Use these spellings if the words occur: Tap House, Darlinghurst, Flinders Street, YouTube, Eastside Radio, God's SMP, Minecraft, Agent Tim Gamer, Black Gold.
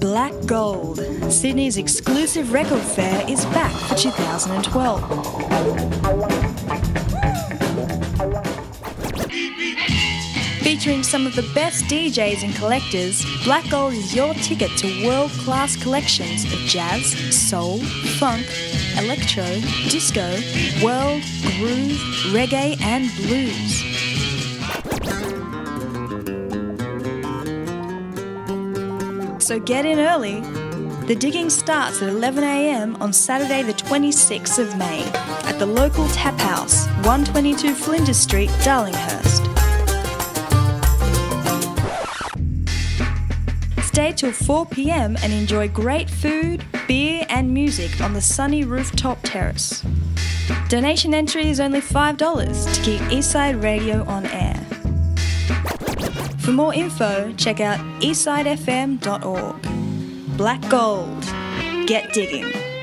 Black Gold, Sydney's exclusive record fair, is back for 2012. Featuring some of the best DJs and collectors, Black Gold is your ticket to world-class collections of jazz, soul, funk, electro, disco, world, groove, reggae and blues. So get in early. The digging starts at 11 a.m. on Saturday the 26th of May at the local Tap House, 122 Flinders Street, Darlinghurst. Stay till 4 p.m. and enjoy great food, beer and music on the sunny rooftop terrace. Donation entry is only $5 to keep Eastside Radio on air. For more info, check out eastsidefm.org. Black Gold. Get digging.